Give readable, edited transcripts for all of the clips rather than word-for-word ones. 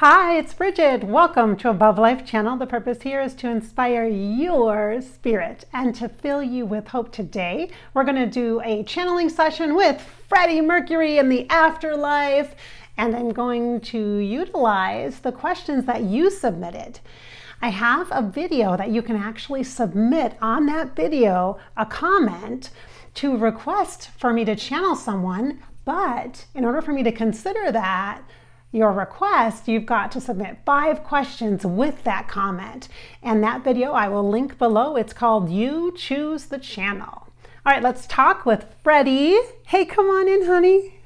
Hi, it's Bridget. Welcome to Above Life Channel. The purpose here is to inspire your spirit and to fill you with hope. Today, we're going to do a channeling session with Freddie Mercury in the afterlife, and I'm going to utilize the questions that you submitted. I have a video that you can actually submit. On that video, a comment to request for me to channel someone, but in order for me to consider that, your request, you've got to submit 5 questions with that comment. And that video I will link below. It's called You Choose the Channel. All right, let's talk with Freddie. Hey, come on in, honey.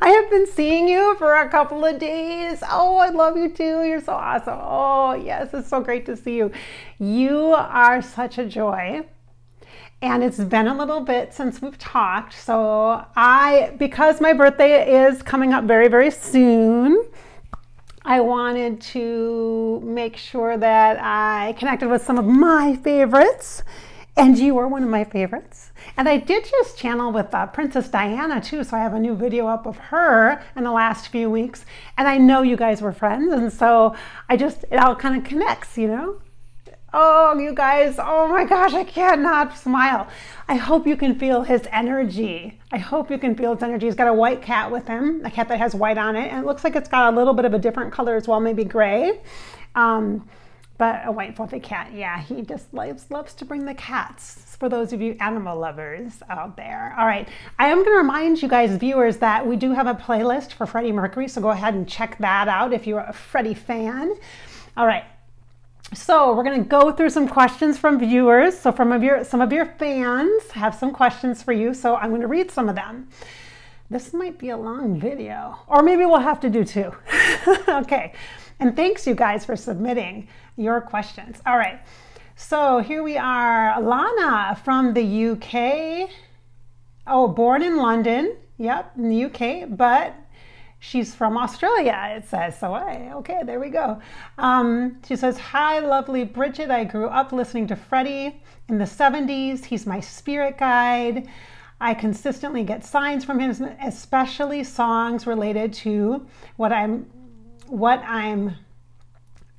I have been seeing you for a couple of days. Oh, I love you too. You're so awesome. Oh, yes, it's so great to see you. You are such a joy. And it's been a little bit since we've talked, so because my birthday is coming up very, very soon, I wanted to make sure that I connected with some of my favorites, and you were one of my favorites. And I did just channel with Princess Diana too, so I have a new video up of her in the last few weeks, and I know you guys were friends, and so it all kind of connects, you know? Oh, you guys, oh my gosh, I cannot smile. I hope you can feel his energy. I hope you can feel his energy. He's got a white cat with him, a cat that has white on it, and it looks like it's got a little bit of a different color as well, maybe gray, but a white fluffy cat. Yeah, he just loves to bring the cats, for those of you animal lovers out there. All right, I am gonna remind you guys, viewers, that we do have a playlist for Freddie Mercury, so go ahead and check that out if you're a Freddie fan. All right. So we're going to go through some questions from viewers. So some of your fans have some questions for you. So I'm going to read some of them. This might be a long video, or maybe we'll have to do 2. Okay. And thanks you guys for submitting your questions. All right. So here we are. Alana from the UK. Oh, born in London. Yep. In the UK, but she's from Australia, it says. So, hey, okay, there we go. She says, hi, lovely Bridget. I grew up listening to Freddie in the 70s. He's my spirit guide. I consistently get signs from him, especially songs related to what I'm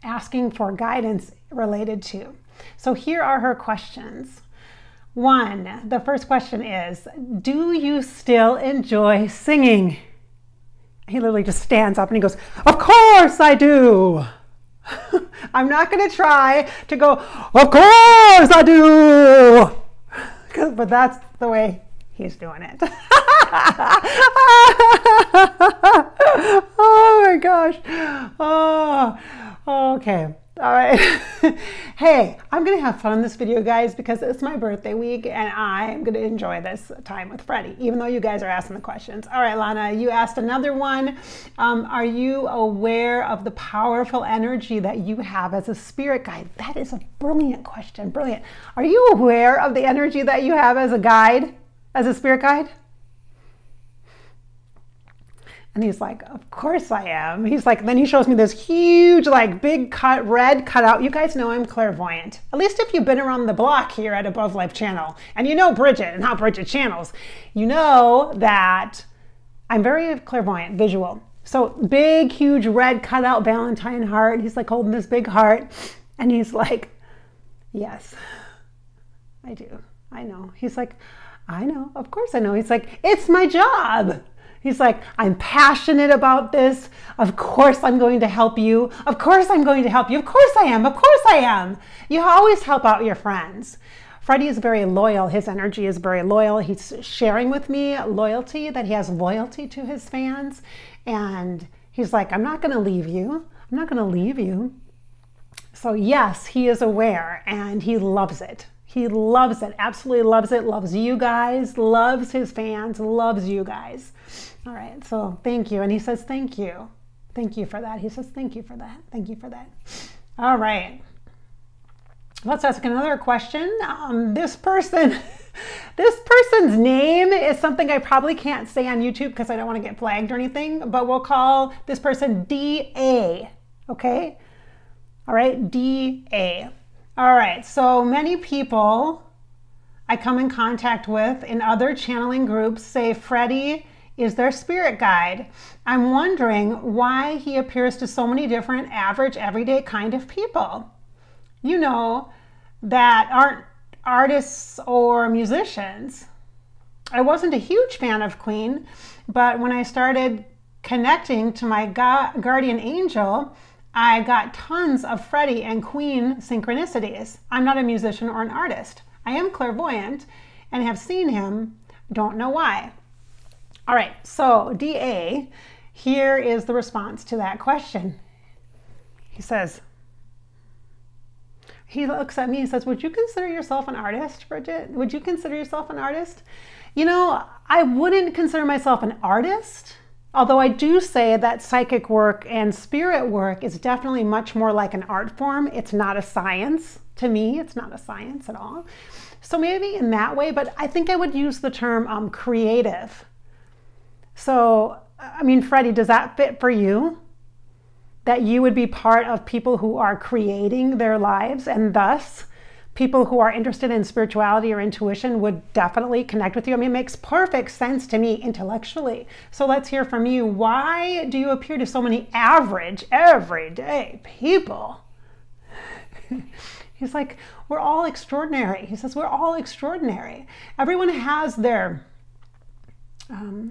asking for guidance related to. So here are her questions. 1, the first question is, do you still enjoy singing? He literally just stands up and he goes, of course I do. I'm not going to try to go, of course I do. But that's the way he's doing it. Oh my gosh. Oh, okay. All right. Hey, I'm going to have fun in this video, guys, because it's my birthday week and I'm going to enjoy this time with Freddie, even though you guys are asking the questions. All right, Lana, you asked another one. Are you aware of the powerful energy that you have as a spirit guide? That is a brilliant question. Brilliant. Are you aware of the energy that you have as a guide, as a spirit guide? And he's like, of course I am. He's like, then he shows me this huge, like big red cutout. You guys know I'm clairvoyant. At least if you've been around the block here at Above Life Channel, and you know Bridget and how Bridget channels, you know that I'm very clairvoyant, visual. So big, huge red cutout Valentine heart. He's like holding this big heart. And he's like, yes, I do. I know. He's like, I know. Of course I know. He's like, it's my job. He's like, I'm passionate about this. Of course I'm going to help you. Of course I'm going to help you. Of course I am. Of course I am. You always help out your friends. Freddie is very loyal. His energy is very loyal. He's sharing with me loyalty, that he has loyalty to his fans. And he's like, I'm not going to leave you. I'm not going to leave you. So yes, he is aware and he loves it. He loves it, absolutely loves it, loves you guys, loves his fans, loves you guys. All right, so thank you. And he says, thank you. Thank you for that. He says, thank you for that. Thank you for that. All right. Let's ask another question. This person's name is something I probably can't say on YouTube because I don't want to get flagged or anything, but we'll call this person D.A., okay? All right, D.A. All right, so many people I come in contact with in other channeling groups say Freddie is their spirit guide. I'm wondering why he appears to so many different average, everyday kind of people, you know, that aren't artists or musicians. I wasn't a huge fan of Queen, but when I started connecting to my guardian angel, I got tons of Freddie and Queen synchronicities. I'm not a musician or an artist. I am clairvoyant and have seen him. Don't know why. All right, so DA, here is the response to that question. He says, he looks at me and says, would you consider yourself an artist, Bridget? Would you consider yourself an artist? You know, I wouldn't consider myself an artist, although I do say that psychic work and spirit work is definitely much more like an art form. It's not a science. To me, it's not a science at all. So maybe in that way, but I think I would use the term creative. So, I mean, Freddie, does that fit for you? That you would be part of people who are creating their lives, and thus people who are interested in spirituality or intuition would definitely connect with you. I mean, it makes perfect sense to me intellectually. So let's hear from you. Why do you appear to so many average, everyday people? He's like, we're all extraordinary. He says, we're all extraordinary. Everyone has their...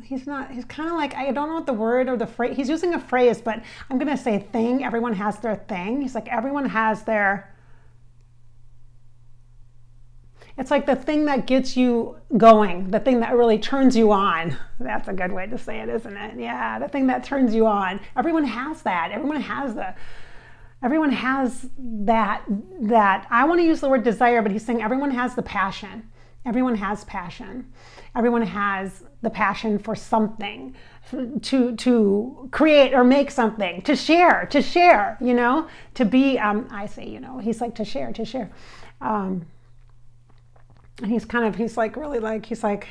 he's kind of like, I don't know what the word or the phrase, he's using a phrase, but I'm going to say thing. Everyone has their thing. He's like, everyone has their, it's like the thing that gets you going, the thing that really turns you on. That's a good way to say it, isn't it? Yeah. The thing that turns you on. Everyone has that. Everyone has the, everyone has that, I want to use the word desire, but he's saying everyone has the passion. Everyone has passion. Everyone has the passion for something, to create or make something, to share, you know, to be, I say, you know, he's like to share. And he's kind of, he's like, really like, he's like,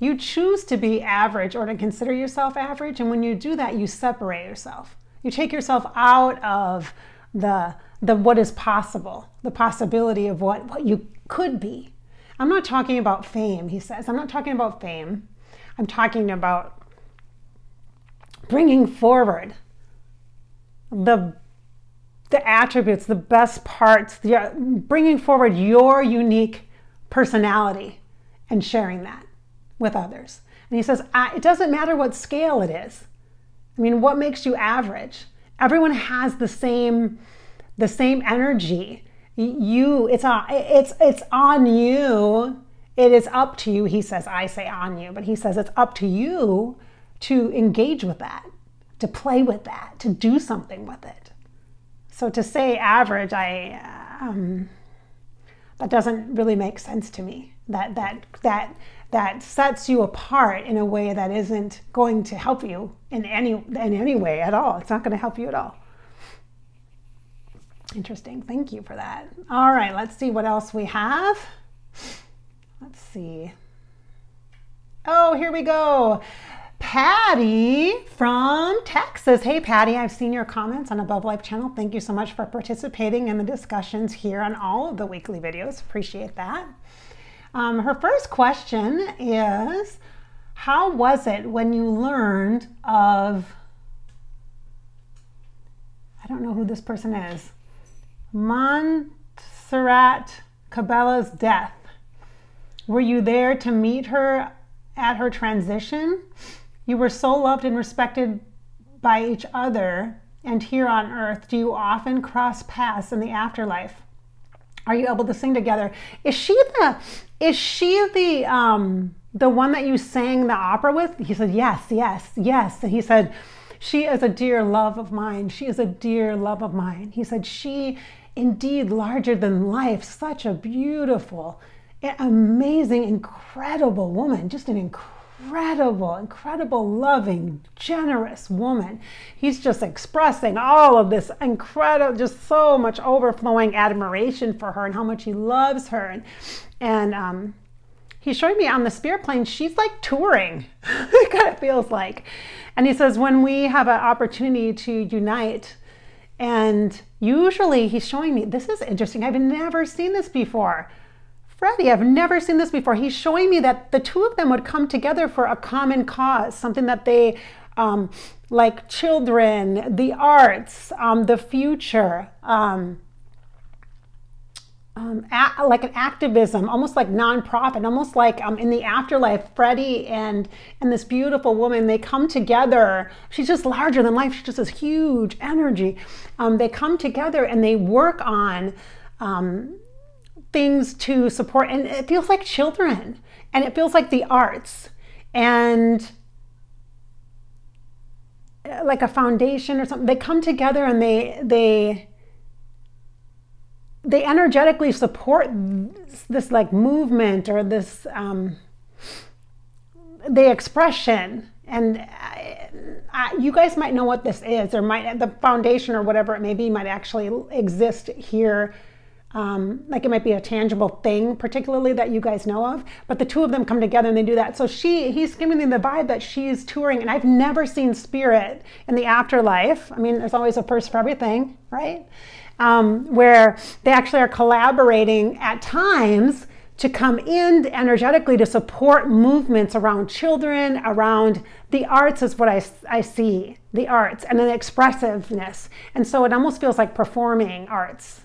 you choose to be average or to consider yourself average. And when you do that, you separate yourself. You take yourself out of the what is possible, the possibility of what you could be. I'm not talking about fame, he says. I'm not talking about fame. I'm talking about bringing forward the attributes, the best parts, bringing forward your unique personality and sharing that with others. And he says, it doesn't matter what scale it is. I mean, what makes you average? Everyone has the same energy. You, it's on you. It is up to you. He says, I say on you, but he says it's up to you to engage with that, to play with that, to do something with it. So to say average, that doesn't really make sense to me. That sets you apart in a way that isn't going to help you in any way at all. It's not going to help you at all. Interesting. Thank you for that. All right, let's see what else we have. Let's see. Oh, here we go. Patty from Texas. Hey, Patty, I've seen your comments on Above Life Channel. Thank you so much for participating in the discussions here on all of the weekly videos. Appreciate that. Her first question is, how was it when you learned of, I don't know who this person is, Montserrat Cabela's death? Were you there to meet her at her transition? You were so loved and respected by each other and here on earth. Do you often cross paths in the afterlife? Are you able to sing together? Is she the one that you sang the opera with? He said, yes, yes, yes. And he said, she is a dear love of mine. She is a dear love of mine. He said, she indeed larger than life, such a beautiful, amazing, incredible woman, just an incredible, incredible, loving, generous woman. He's just expressing all of this incredible, just so much overflowing admiration for her and how much he loves her. And he showed me on the spirit plane, she's like touring. It kind of feels like. And he says, when we have an opportunity to unite, and usually he's showing me, this is interesting. I've never seen this before. Freddie, I've never seen this before. He's showing me that the two of them would come together for a common cause, something that they like children, the arts, the future, like an activism, almost like nonprofit, almost like in the afterlife, Freddie and this beautiful woman, they come together. She's just larger than life. She's just this huge energy. They come together and they work on things to support, and it feels like children, and it feels like the arts, and like a foundation or something. They come together and they energetically support this like movement or this the expression. And you guys might know what this is, or the foundation or whatever it may be might actually exist here. Like it might be a tangible thing particularly that you guys know of, but the two of them come together and they do that. So he's giving me the vibe that she's touring, and I've never seen spirit in the afterlife. I mean, there's always a first for everything, right? Where they actually are collaborating at times to come in energetically to support movements around children, around the arts is what I see, the arts and an expressiveness. And so it almost feels like performing arts.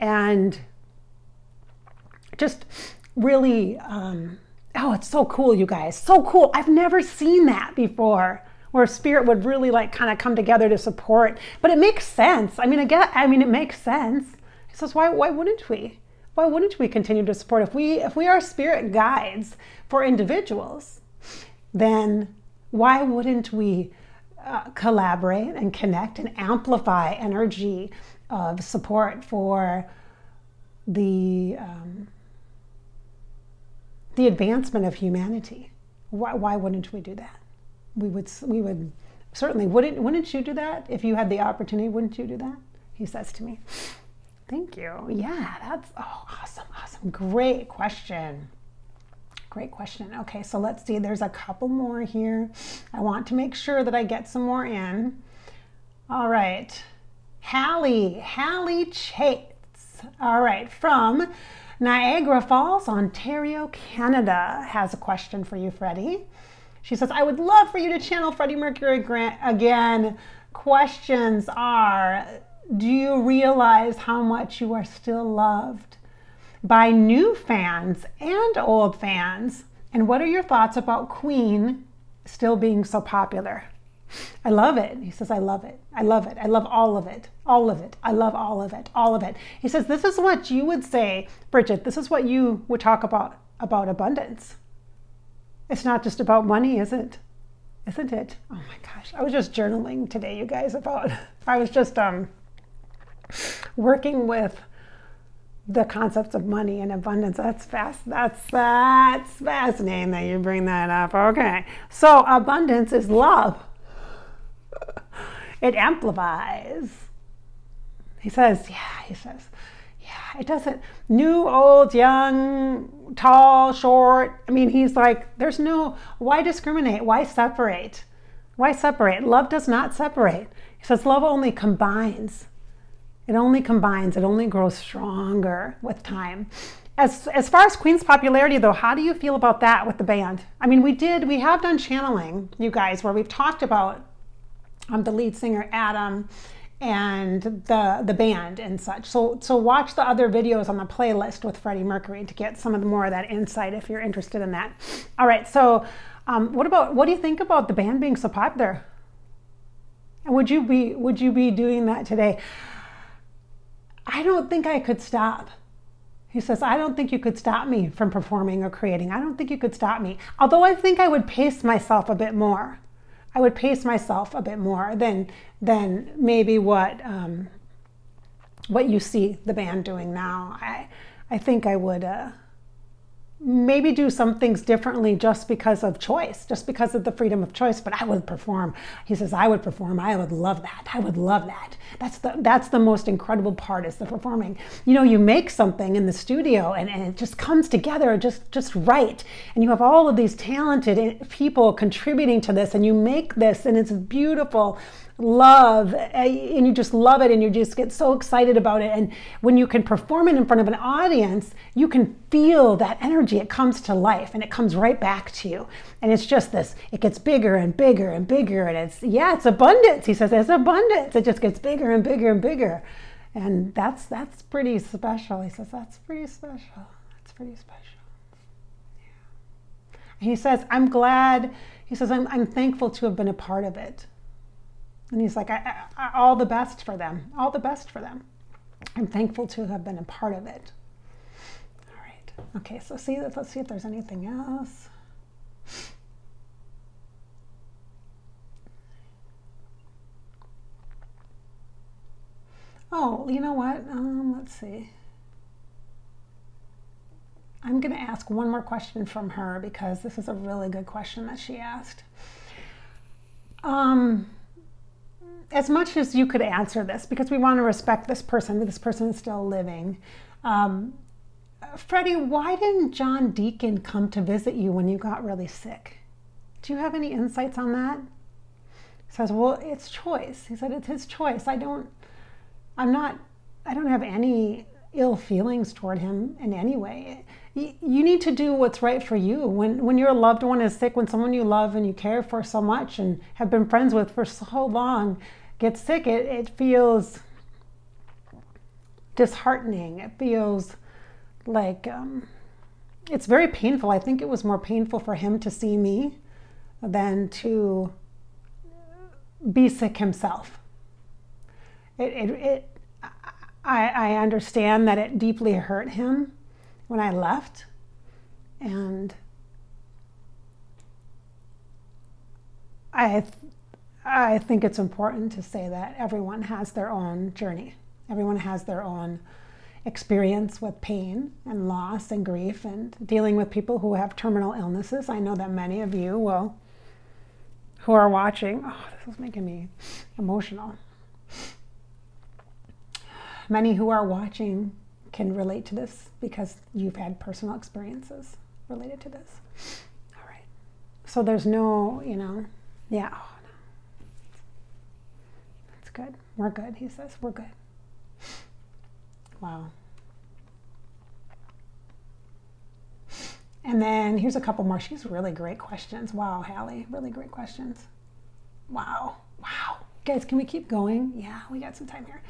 And just really, oh, it's so cool, you guys. So cool. I've never seen that before, where spirit would really like kind of come together to support. But it makes sense. I mean, again, it makes sense. It says, why wouldn't we? Why wouldn't we continue to support? If we are spirit guides for individuals, then why wouldn't we collaborate and connect and amplify energy of support for the advancement of humanity? Why wouldn't we do that? We would certainly. Wouldn't you do that if you had the opportunity? Wouldn't you do that? He says to me. Thank you. Yeah, that's awesome. Great question. Great question. Okay, so let's see. There's a couple more here. I want to make sure that I get some more in. All right. Hallie Chates, all right, from Niagara Falls, Ontario, Canada, has a question for you, Freddie. She says, I would love for you to channel Freddie Mercury again. Questions are, do you realize how much you are still loved by new fans and old fans? And what are your thoughts about Queen still being so popular? I love it. He says, I love it. I love it. I love all of it. All of it. I love all of it. All of it. He says, this is what you would say, Bridget. This is what you would talk about abundance. It's not just about money, is it? Isn't it? Oh my gosh. I was just journaling today, you guys, about, I was just working with the concepts of money and abundance. That's fascinating that you bring that up. Okay. So abundance is love. It amplifies. He says, yeah, it doesn't, new, old, young, tall, short. I mean, he's like, there's no, why discriminate? Why separate? Why separate? Love does not separate. He says, love only combines. It only combines. It only grows stronger with time. As far as Queen's popularity, though, how do you feel about that with the band? I mean, we have done channeling, you guys, where we've talked about the lead singer Adam and the band and such. So watch the other videos on the playlist with Freddie Mercury to get some of the more of that insight if you're interested in that. All right, so what do you think about the band being so popular? And would you be doing that today? I don't think I could stop. He says, I don't think you could stop me from performing or creating. I don't think you could stop me. Although I think I would pace myself a bit more. I would pace myself a bit more than maybe what you see the band doing now. I think I would maybe do some things differently just because of choice, just because of the freedom of choice, but I would perform. He says, I would perform. I would love that. I would love that. That's the most incredible part is the performing. You know, you make something in the studio and it just comes together just right. And you have all of these talented people contributing to this and you make this and it's beautiful. love, and you just love it, and you just get so excited about it. And when you can perform it in front of an audience, you can feel that energy. It comes to life and it comes right back to you. And it's just this, it gets bigger and bigger and bigger. And it's, yeah, it's abundance. He says it's abundance. It just gets bigger and bigger and bigger. And that's pretty special. He says, that's pretty special. That's pretty special. He says, I'm glad, he says, I'm thankful to have been a part of it. And he's like, I all the best for them, all the best for them. I'm thankful to have been a part of it. All right, okay, so see, let's see if there's anything else. Oh, you know what, let's see. I'm going to ask one more question from her because this is a really good question that she asked. As much as you could answer this, because we want to respect this person is still living. Freddie, why didn't John Deacon come to visit you when you got really sick? Do you have any insights on that? He says, well, it's choice. He said, it's his choice. I don't have any ill feelings toward him in any way. You need to do what's right for you. When your loved one is sick, when someone you love and you care for so much and have been friends with for so long gets sick, it feels disheartening. It feels like it's very painful. I think it was more painful for him to see me than to be sick himself. I understand that it deeply hurt him when I left, and I think it's important to say that everyone has their own journey. Everyone has their own experience with pain and loss and grief and dealing with people who have terminal illnesses. I know that many of you will, who are watching, oh, this is making me emotional. Many who are watching can relate to this because you've had personal experiences related to this. All right. So there's no, you know, yeah. Oh, no. That's good. We're good, he says. We're good. Wow. And then here's a couple more. She's really great questions. Wow, Hallie. Really great questions. Wow. Wow. Guys, can we keep going? Yeah, we got some time here.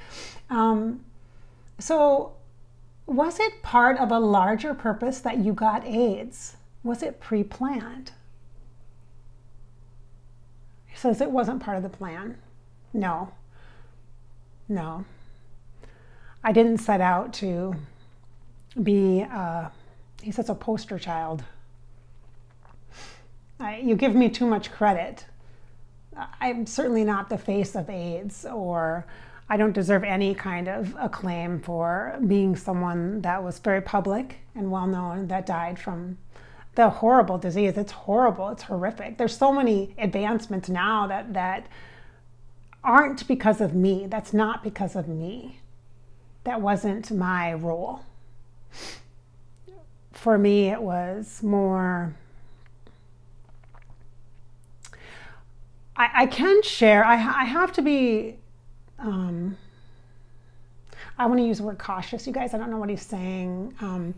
So was it part of a larger purpose that you got AIDS? Was it pre-planned? He says it wasn't part of the plan. No. No. I didn't set out to be, he says, a poster child. You give me too much credit. I'm certainly not the face of AIDS, or I don't deserve any kind of acclaim for being someone that was very public and well-known that died from the horrible disease. It's horrible. It's horrific. There's so many advancements now that aren't because of me. That's not because of me. That wasn't my role. For me, it was more... I can share, I have to be, I want to use the word cautious, you guys. I don't know what he's saying,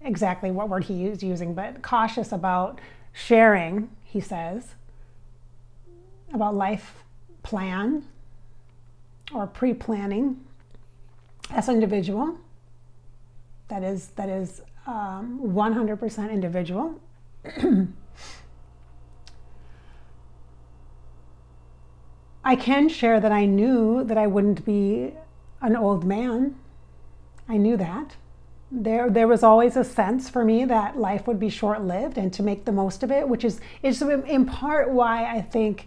exactly what word he is using, but cautious about sharing, he says, about life plan or pre-planning as an individual. That is 100% individual. I can share that I knew that I wouldn't be an old man. I knew that. There was always a sense for me that life would be short-lived and to make the most of it, which is in part why I think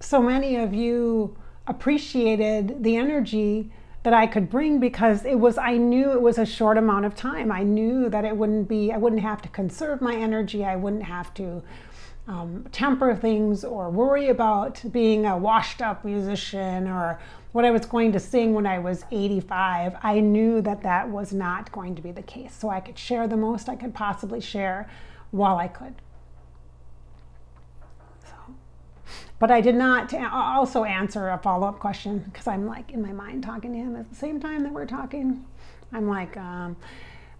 so many of you appreciated the energy that I could bring, because I knew it was a short amount of time. I knew that it wouldn't be, I wouldn't have to conserve my energy. I wouldn't have to temper things or worry about being a washed up musician or what I was going to sing when I was 85. I knew that was not going to be the case. So I could share the most I could possibly share while I could. But I did not also answer a follow-up question, because I'm like in my mind talking to him at the same time that we're talking. I'm like,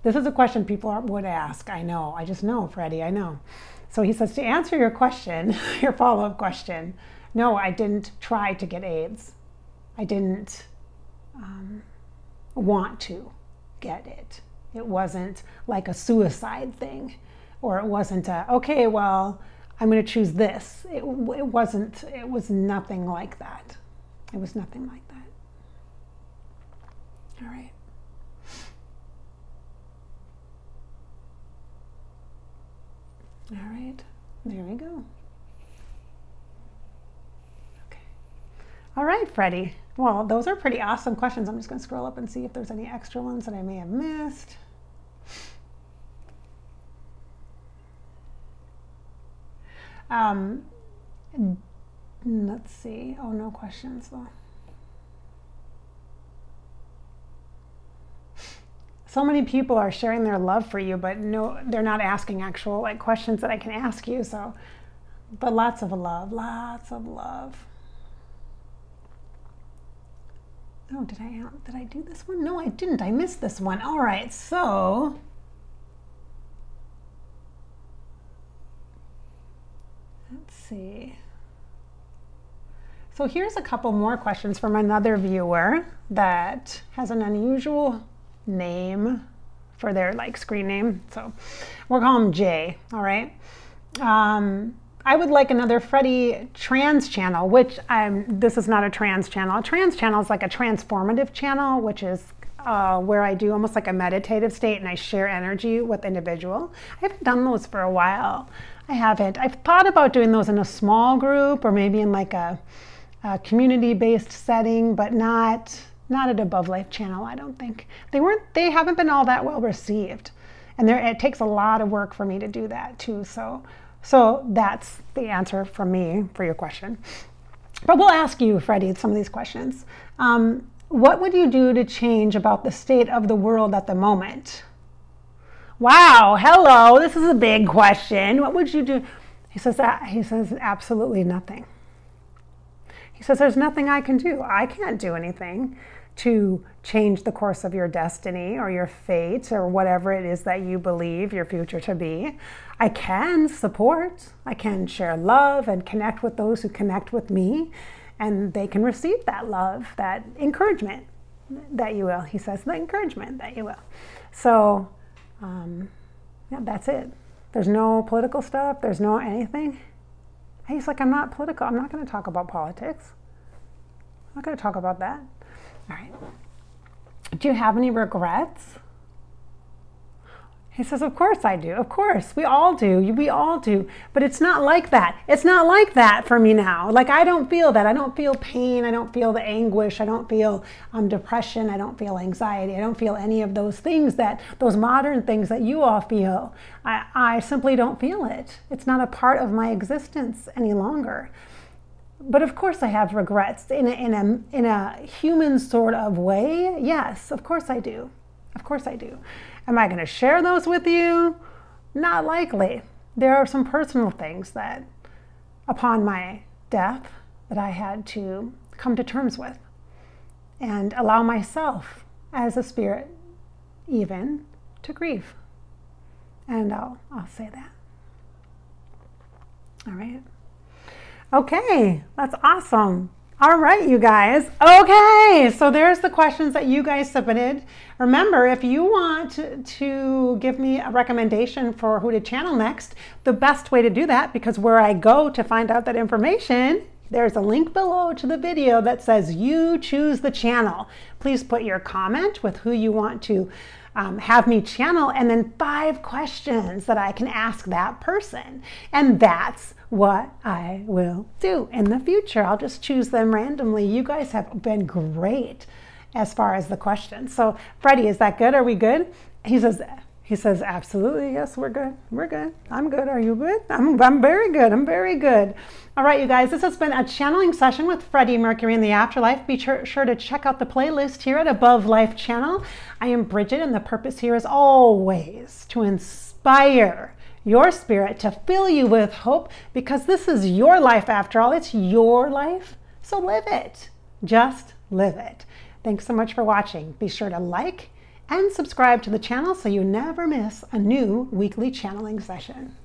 this is a question people would ask. I know. I just know, Freddie. I know. So he says, to answer your question, your follow-up question, no, I didn't try to get AIDS. I didn't want to get it. It wasn't like a suicide thing, or it wasn't a, okay, well, I'm going to choose this. It wasn't, it was nothing like that. It was nothing like that. All right. All right, there we go. Okay. All right, Freddie. Well, those are pretty awesome questions. I'm just going to scroll up and see if there's any extra ones that I may have missed. Let's see. Oh, no questions though. So many people are sharing their love for you, but no, they're not asking actual like questions that I can ask you. So, but lots of love, lots of love. Oh, did I do this one? No, I didn't. I missed this one. All right, so let's see. So here's a couple more questions from another viewer that has an unusual name for their like screen name, so we'll call him Jay. All right, I would like another Freddie trans channel, which this is not a trans channel. A trans channel is like a transformative channel, which is where I do almost like a meditative state and I share energy with individual. I haven't done those for a while. I've thought about doing those in a small group or maybe in like a community-based setting, but not at Above Life Channel, I don't think. They haven't been all that well received. And it takes a lot of work for me to do that too. So that's the answer from me for your question. But we'll ask you, Freddie, some of these questions. What would you do to change about the state of the world at the moment? Wow, hello, this is a big question. What would you do? He says, absolutely nothing. He says, there's nothing I can do. I can't do anything to change the course of your destiny or your fate or whatever it is that you believe your future to be. I can support, I can share love and connect with those who connect with me, and they can receive that love, that encouragement that you will. He says, the encouragement that you will. So yeah, that's it. There's no political stuff, there's no anything. He's like, I'm not political. I'm not going to talk about politics. I'm not going to talk about that. All right. Do you have any regrets? He says, of course I do. Of course. We all do. We all do. But it's not like that. It's not like that for me now. Like, I don't feel that. I don't feel pain. I don't feel the anguish. I don't feel depression. I don't feel anxiety. I don't feel any of those things, those modern things that you all feel. I simply don't feel it. It's not a part of my existence any longer. But of course I have regrets in a human sort of way. Yes, of course I do. Of course I do. Am I going to share those with you? Not likely. There are some personal things that, upon my death, that I had to come to terms with and allow myself, as a spirit, even, to grieve. And I'll say that. All right. Okay, that's awesome. All right, you guys. Okay, so there's the questions that you guys submitted. Remember, if you want to give me a recommendation for who to channel next, the best way to do that, because where I go to find out that information, there's a link below to the video that says you choose the channel. Please put your comment with who you want to have me channel, and then 5 questions that I can ask that person. And that's what I will do in the future. I'll just choose them randomly. You guys have been great as far as the questions. So Freddie, is that good? Are we good? He says, absolutely. Yes, we're good. We're good. I'm good. Are you good? I'm very good. I'm very good. All right, you guys, this has been a channeling session with Freddie Mercury in the afterlife. Be sure to check out the playlist here at Above Life Channel. I am Bridget, and the purpose here is always to inspire your spirit, to fill you with hope, because this is your life after all. It's your life, so live it. Just live it. Thanks so much for watching. Be sure to like and subscribe to the channel so you never miss a new weekly channeling session.